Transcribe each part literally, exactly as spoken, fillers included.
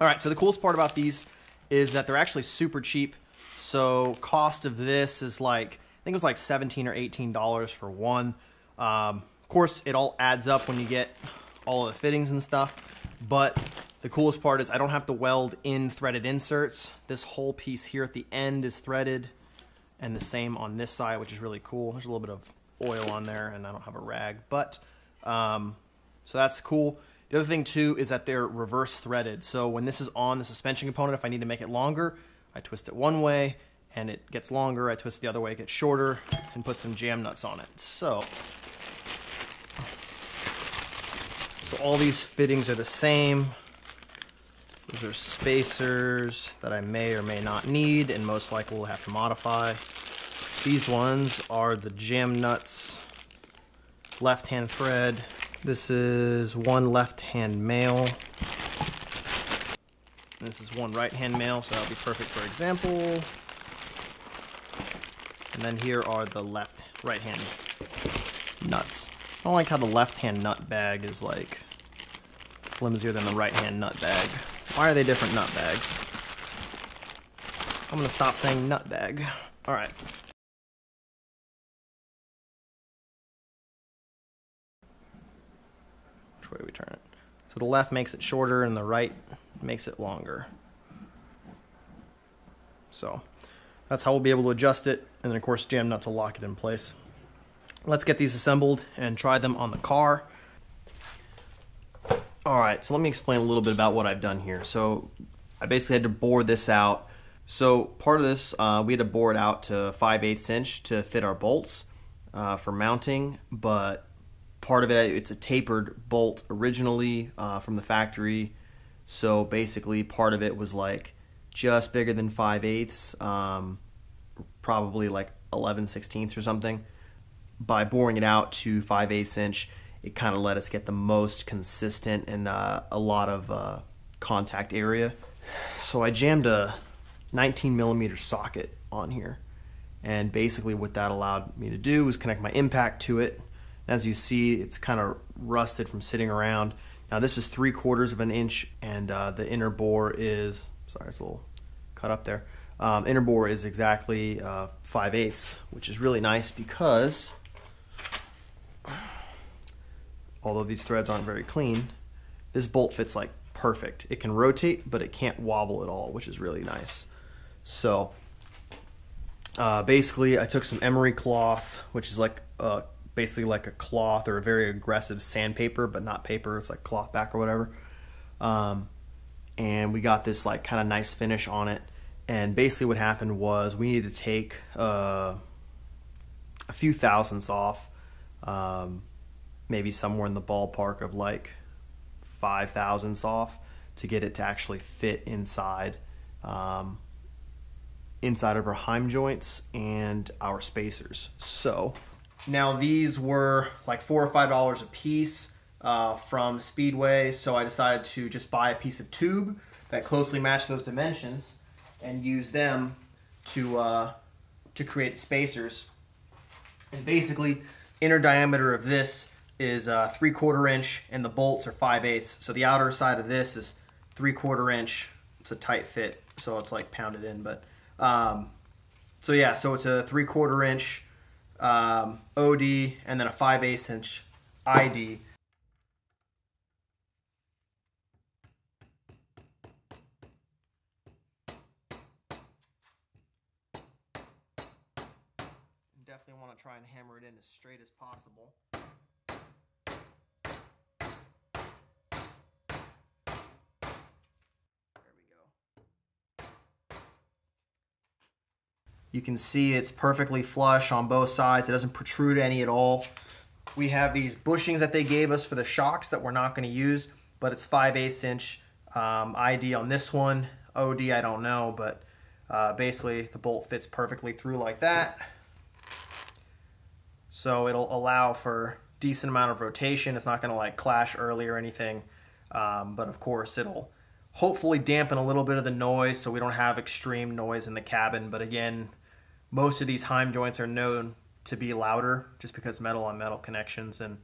All right, so the coolest part about these is that they're actually super cheap. So cost of this is like, I think it was like seventeen or eighteen dollars for one. Um, of course, it all adds up when you get all of the fittings and stuff. But the coolest part is I don't have to weld in threaded inserts. This whole piece here at the end is threaded, and the same on this side, which is really cool. There's a little bit of oil on there, and I don't have a rag, but um, so that's cool. The other thing too is that they're reverse threaded. So when this is on the suspension component, if I need to make it longer, I twist it one way and it gets longer. I twist it the other way, it gets shorter, and put some jam nuts on it. So, so all these fittings are the same. Those are spacers that I may or may not need and most likely will have to modify. These ones are the jam nuts, left-hand thread. This is one left-hand male. This is one right-hand male, so that'll be perfect for example. And then here are the left, right-hand nuts. I don't like how the left-hand nut bag is like flimsier than the right-hand nut bag. Why are they different nut bags? I'm gonna stop saying nut bag. All right. Which way do we turn it? So the left makes it shorter and the right makes it longer. So that's how we'll be able to adjust it. And then of course jam nuts will lock it in place. Let's get these assembled and try them on the car. All right, so let me explain a little bit about what I've done here. So I basically had to bore this out. So part of this, uh, we had to bore it out to five eighths inch to fit our bolts uh, for mounting, but part of it, it's a tapered bolt originally uh, from the factory. So basically part of it was like just bigger than five eighths, um, probably like eleven sixteenths or something. By boring it out to five eighths inch, it kind of let us get the most consistent and uh, a lot of uh, contact area. So I jammed a nineteen millimeter socket on here, and basically what that allowed me to do was connect my impact to it. As you see, it's kind of rusted from sitting around. Now this is three quarters of an inch, and uh, the inner bore is, sorry, it's a little cut up there. Um, inner bore is exactly uh, five eighths, which is really nice because although these threads aren't very clean, this bolt fits like perfect. It can rotate, but it can't wobble at all, which is really nice. So uh, basically I took some emery cloth, which is like uh, basically like a cloth or a very aggressive sandpaper, but not paper. It's like cloth back or whatever. Um, and we got this like kind of nice finish on it. And basically what happened was we needed to take uh, a few thousandths off, um, maybe somewhere in the ballpark of like five thousandths off to get it to actually fit inside um, inside of our heim joints and our spacers. So now these were like four or five dollars a piece uh, from Speedway, so I decided to just buy a piece of tube that closely matched those dimensions and use them to uh, to create spacers. And basically inner diameter of this is uh, three quarter inch, and the bolts are five eighths. So the outer side of this is three quarter inch. It's a tight fit, so it's like pounded in. But um, so yeah, so it's a three quarter inch um, O D and then a five eighths inch I D. Definitely want to try and hammer it in as straight as possible. You can see it's perfectly flush on both sides. It doesn't protrude any at all. We have these bushings that they gave us for the shocks that we're not going to use, but it's five eighths inch um, I D on this one. O D, I don't know, but uh, basically the bolt fits perfectly through like that. So it'll allow for decent amount of rotation. It's not going to like clash early or anything, um, but of course it'll hopefully dampen a little bit of the noise so we don't have extreme noise in the cabin. But again, most of these heim joints are known to be louder just because metal on metal connections, and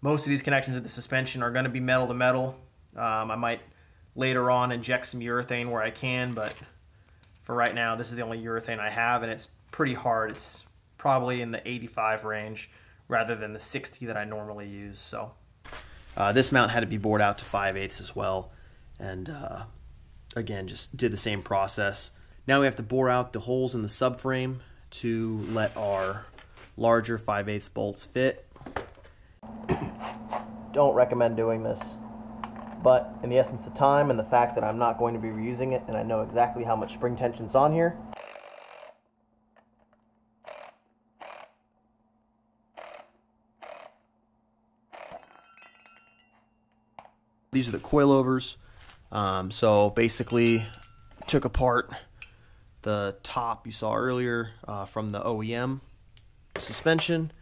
most of these connections of the suspension are going to be metal to metal. Um, I might later on inject some urethane where I can, but for right now, this is the only urethane I have, and it's pretty hard. It's probably in the eighty-five range rather than the sixty that I normally use. So uh, this mount had to be bored out to five eighths as well, and uh, again, just did the same process. Now we have to bore out the holes in the subframe to let our larger five eighths bolts fit. Don't recommend doing this, but in the essence of time and the fact that I'm not going to be reusing it and I know exactly how much spring tension's on here, these are the coilovers. Um, so basically took apart the top you saw earlier uh, from the O E M suspension,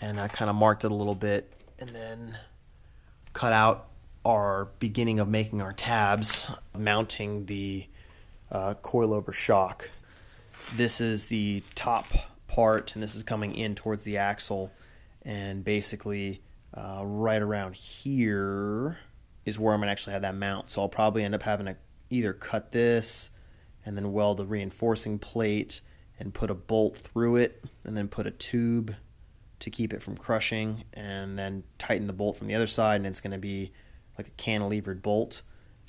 and I kind of marked it a little bit and then cut out our beginning of making our tabs, mounting the uh, coilover shock. This is the top part, and this is coming in towards the axle, and basically uh, right around here is where I'm gonna actually have that mount. So I'll probably end up having to either cut this and then weld a reinforcing plate and put a bolt through it and then put a tube to keep it from crushing, and then tighten the bolt from the other side, and it's going to be like a cantilevered bolt.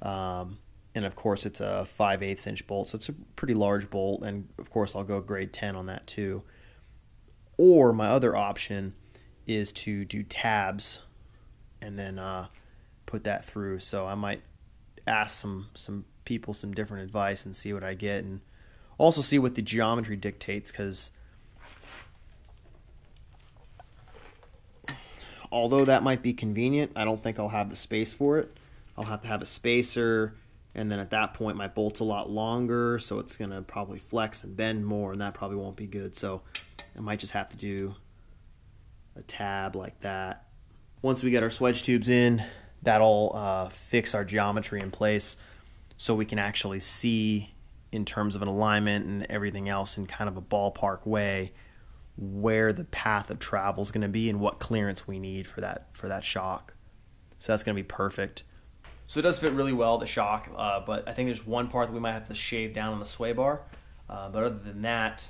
Um, and of course it's a five eighths inch bolt, so it's a pretty large bolt, and of course I'll go grade ten on that too. Or my other option is to do tabs and then uh, put that through. So I might ask some, some people some different advice and see what I get, and also see what the geometry dictates, because although that might be convenient, I don't think I'll have the space for it. I'll have to have a spacer, and then at that point my bolt's a lot longer, so it's going to probably flex and bend more, and that probably won't be good. So I might just have to do a tab like that. Once we get our swedge tubes in, that'll uh, fix our geometry in place so we can actually see in terms of an alignment and everything else in kind of a ballpark way where the path of travel is going to be and what clearance we need for that for that shock. So that's going to be perfect. So it does fit really well, the shock, uh, but I think there's one part that we might have to shave down on the sway bar. Uh, but other than that,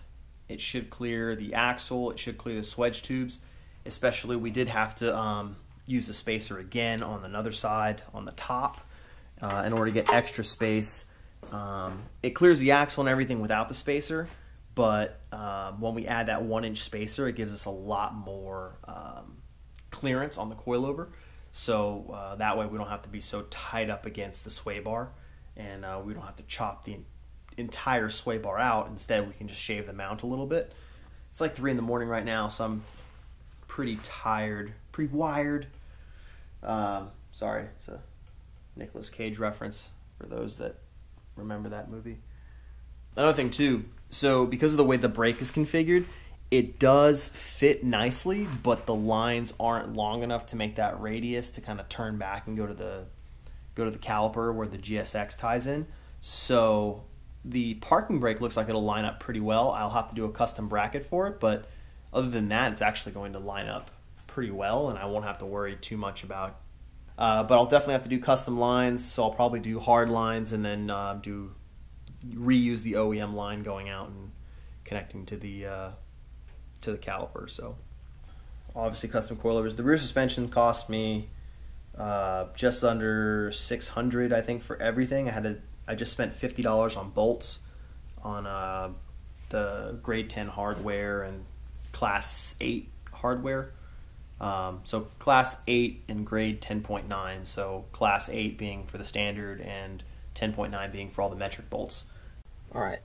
it should clear the axle, it should clear the swedge tubes, especially we did have to um, use the spacer again on another side on the top uh, in order to get extra space. Um, it clears the axle and everything without the spacer, but um, when we add that one inch spacer, it gives us a lot more um, clearance on the coilover. So uh, that way we don't have to be so tied up against the sway bar, and uh, we don't have to chop the entire sway bar out. Instead, we can just shave the mount a little bit. It's like three in the morning right now, so I'm pretty tired, pretty wired. Um, sorry, it's a Nicolas Cage reference for those that remember that movie. Another thing too, so because of the way the brake is configured, it does fit nicely, but the lines aren't long enough to make that radius to kind of turn back and go to the go to the caliper where the G S X ties in. So the parking brake looks like it'll line up pretty well. I'll have to do a custom bracket for it, but other than that, it's actually going to line up pretty well, and I won't have to worry too much about Uh, but I'll definitely have to do custom lines, so I'll probably do hard lines and then uh, do reuse the O E M line going out and connecting to the uh, to the caliper. So obviously custom coilovers. The rear suspension cost me uh, just under six hundred dollars, I think, for everything. I had to, I just spent fifty dollars on bolts, on uh, the grade ten hardware and class eight hardware. Um, so class eight and grade ten point nine, so class eight being for the standard and ten point nine being for all the metric bolts. All right,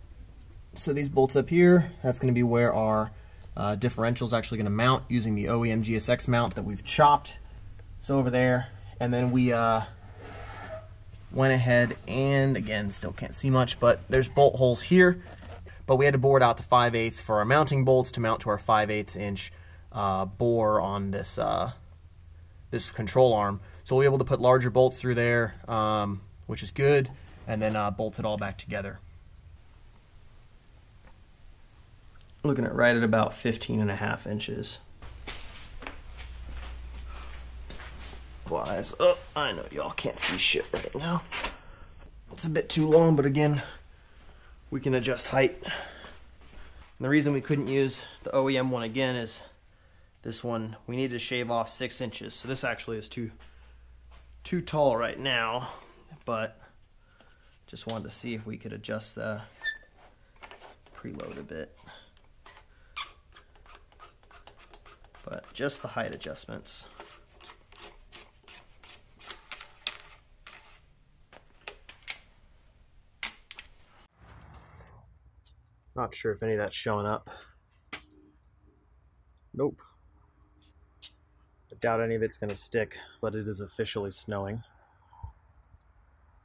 so these bolts up here, that's going to be where our uh, differential is actually going to mount using the O E M G S X mount that we've chopped. So over there, and then we uh, went ahead and, again, still can't see much, but there's bolt holes here, but we had to board out the five eighths for our mounting bolts to mount to our five eighths inch Uh, bore on this uh, this control arm, so we'll be able to put larger bolts through there, um, which is good, and then uh, bolt it all back together. Looking at right at about fifteen and a half inches. Wise up. I know y'all can't see shit right now. It's a bit too long, but again, we can adjust height. And the reason we couldn't use the O E M one again is this one, we need to shave off six inches. So this actually is too, too tall right now, but just wanted to see if we could adjust the preload a bit. But just the height adjustments. Not sure if any of that's showing up. Nope. I doubt any of it's gonna stick, but it is officially snowing,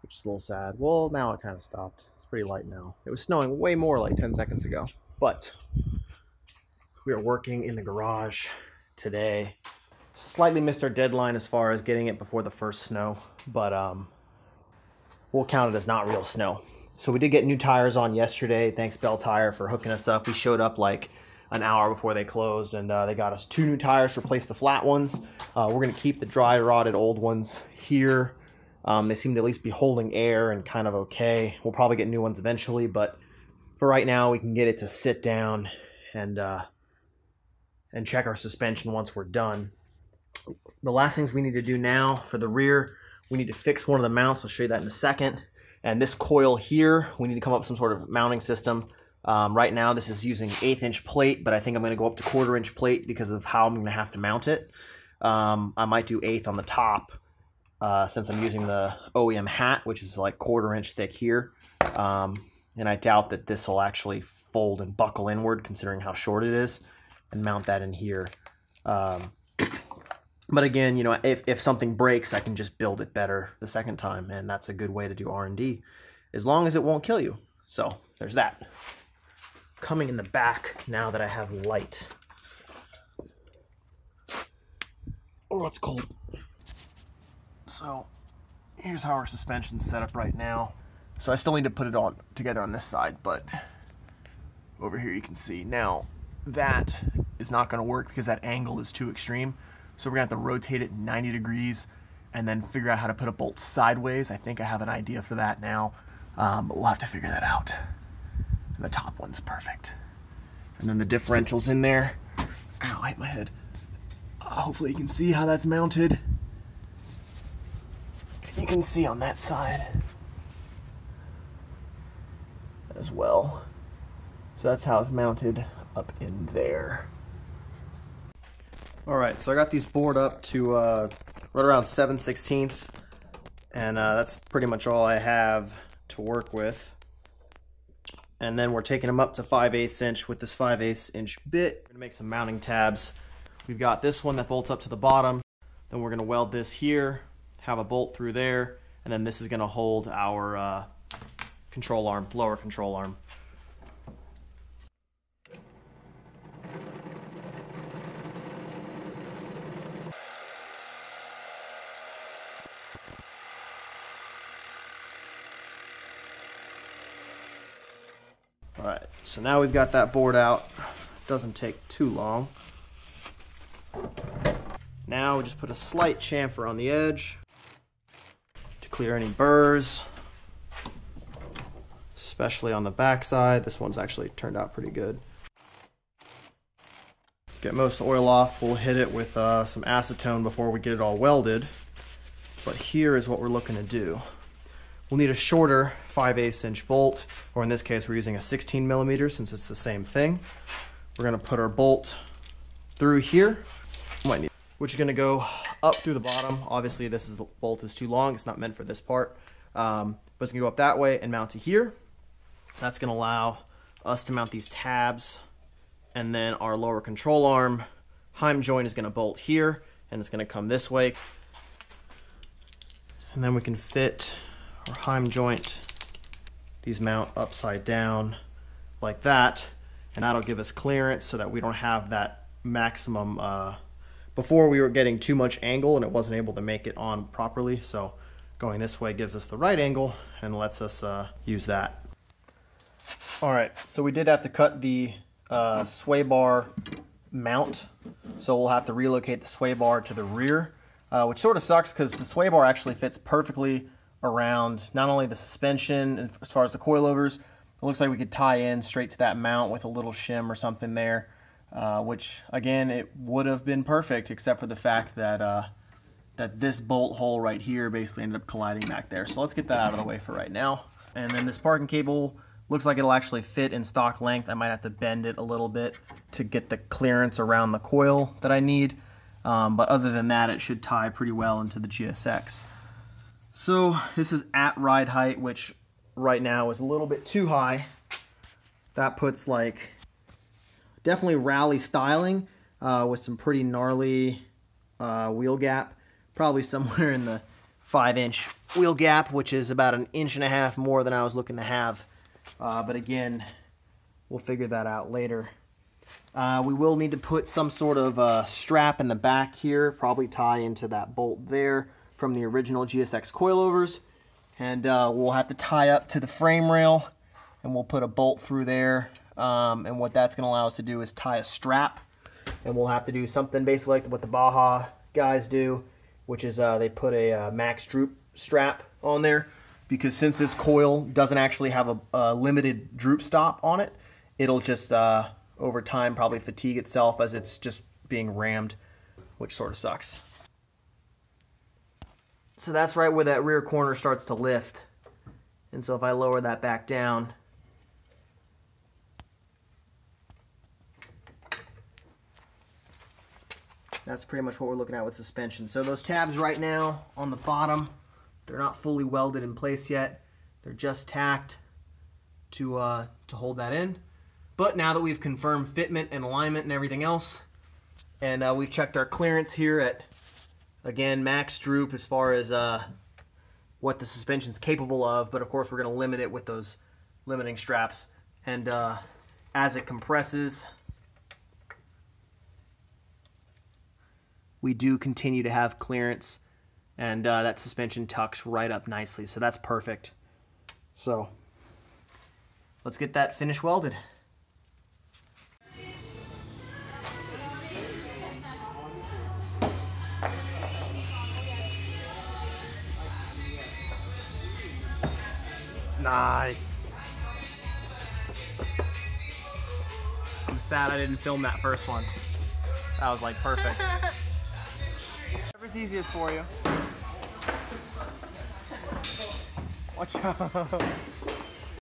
which is a little sad. Well, now it kind of stopped. It's pretty light now. It was snowing way more like ten seconds ago, but we are working in the garage today. Slightly missed our deadline as far as getting it before the first snow, but um, we'll count it as not real snow. So we did get new tires on yesterday. Thanks Bell Tire for hooking us up. We showed up like an hour before they closed, and uh, they got us two new tires to replace the flat ones. Uh, we're gonna keep the dry rotted old ones here. Um, they seem to at least be holding air and kind of okay. We'll probably get new ones eventually, but for right now, we can get it to sit down and uh, and check our suspension once we're done. The last things we need to do now for the rear, we need to fix one of the mounts. I'll show you that in a second. And this coil here, we need to come up with some sort of mounting system. Um, right now, this is using eighth inch plate, but I think I'm gonna go up to quarter inch plate because of how I'm gonna have to mount it. Um, I might do eighth on the top. Uh, since I'm using the O E M hat, which is like quarter inch thick here. Um, and I doubt that this will actually fold and buckle inward considering how short it is, and mount that in here. Um, but again, you know, if, if something breaks, I can just build it better the second time. And that's a good way to do R and D, as long as it won't kill you. So there's that. Coming in the back now that I have light. Oh, it's cold. So here's how our suspension's set up right now. So I still need to put it all together on this side, but over here you can see. Now that is not gonna work because that angle is too extreme. So we're gonna have to rotate it ninety degrees and then figure out how to put a bolt sideways. I think I have an idea for that now, um, but we'll have to figure that out. And the top one's perfect. And then the differential's in there. Ow, I hit my head. Hopefully you can see how that's mounted. You can see on that side as well. So that's how it's mounted up in there. All right, so I got these bored up to uh, right around seven sixteenths, and uh, that's pretty much all I have to work with. And then we're taking them up to five eighths inch with this five eighths inch bit. We're gonna make some mounting tabs. We've got this one that bolts up to the bottom. Then we're gonna weld this here, have a bolt through there, and then this is gonna hold our uh, control arm, lower control arm. All right, so now we've got that board out. Doesn't take too long. Now we just put a slight chamfer on the edge. Clear any burrs, especially on the back side. This one's actually turned out pretty good. Get most of the oil off. We'll hit it with uh, some acetone before we get it all welded. But here is what we're looking to do. We'll need a shorter five eighths inch bolt, or in this case, we're using a sixteen millimeter since it's the same thing. We're gonna put our bolt through here, which is gonna go up through the bottom. Obviously this is the bolt is too long, it's not meant for this part, um, but it's gonna go up that way and mount to here. That's gonna allow us to mount these tabs, and then our lower control arm heim joint is gonna bolt here, and it's gonna come this way, and then we can fit our heim joint, these mount upside down like that, and that'll give us clearance so that we don't have that maximum uh, Before we were getting too much angle and it wasn't able to make it on properly, so going this way gives us the right angle and lets us uh, use that. All right, so we did have to cut the uh, sway bar mount, so we'll have to relocate the sway bar to the rear, uh, which sort of sucks because the sway bar actually fits perfectly around not only the suspension as far as the coilovers. It looks like we could tie in straight to that mount with a little shim or something there, uh, which again, it would have been perfect except for the fact that uh, that this bolt hole right here basically ended up colliding back there. So let's get that out of the way for right now. And then this parking cable looks like it'll actually fit in stock length. I might have to bend it a little bit to get the clearance around the coil that I need. Um, but other than that, it should tie pretty well into the G S X. So this is at ride height, which right now is a little bit too high. That puts like definitely rally styling uh, with some pretty gnarly uh, wheel gap, probably somewhere in the five inch wheel gap, which is about an inch and a half more than I was looking to have. Uh, but again, we'll figure that out later. Uh, we will need to put some sort of uh, strap in the back here, probably tie into that bolt there from the original G S X coilovers. And uh, we'll have to tie up to the frame rail, and we'll put a bolt through there. Um, and what that's going to allow us to do is tie a strap. And we'll have to do something basically like what the Baja guys do, which is uh, they put a uh, Max droop strap on there. Because since this coil doesn't actually have a, a limited droop stop on it, it'll just uh, over time probably fatigue itself as it's just being rammed, which sort of sucks. So that's right where that rear corner starts to lift. And so if I lower that back down, that's pretty much what we're looking at with suspension. So those tabs right now on the bottom, they're not fully welded in place yet. They're just tacked to, uh, to hold that in. But now that we've confirmed fitment and alignment and everything else, and uh, we've checked our clearance here at, again, max droop as far as uh, what the suspension's capable of, but of course we're going to limit it with those limiting straps. And uh, as it compresses, we do continue to have clearance, and uh, that suspension tucks right up nicely, so that's perfect. So let's get that finish welded. Nice. I'm sad I didn't film that first one. That was like perfect. Whatever's easiest for you. Watch out.